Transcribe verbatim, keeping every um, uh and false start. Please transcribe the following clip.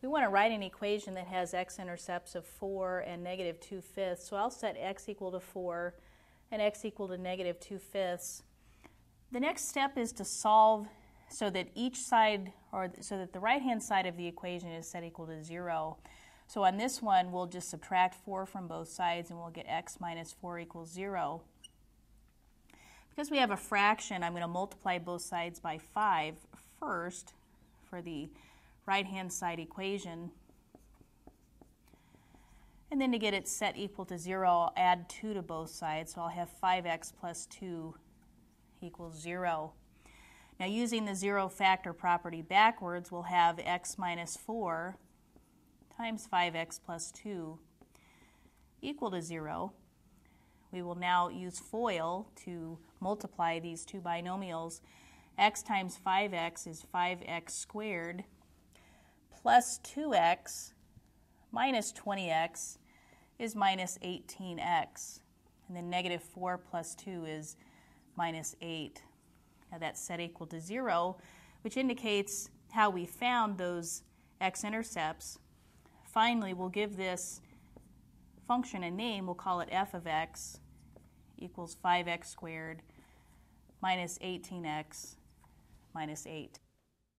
We want to write an equation that has x-intercepts of four and negative two fifths, so I'll set x equal to four and x equal to negative two fifths. The next step is to solve so that each side, or so that the right-hand side of the equation is set equal to zero. So on this one, we'll just subtract four from both sides and we'll get x minus four equals zero. Because we have a fraction, I'm going to multiply both sides by five first for the right-hand side equation. And then to get it set equal to zero, I'll add two to both sides, so I'll have five x plus two equals zero. Now using the zero factor property backwards, we'll have x minus four times five x plus two equal to zero. We will now use FOIL to multiply these two binomials. X times five x is five x squared plus two x minus twenty x is minus eighteen x. And then negative four plus two is minus eight. Now that's set equal to zero, which indicates how we found those x-intercepts. Finally, we'll give this function a name. We'll call it f of x equals five x squared minus eighteen x minus eight.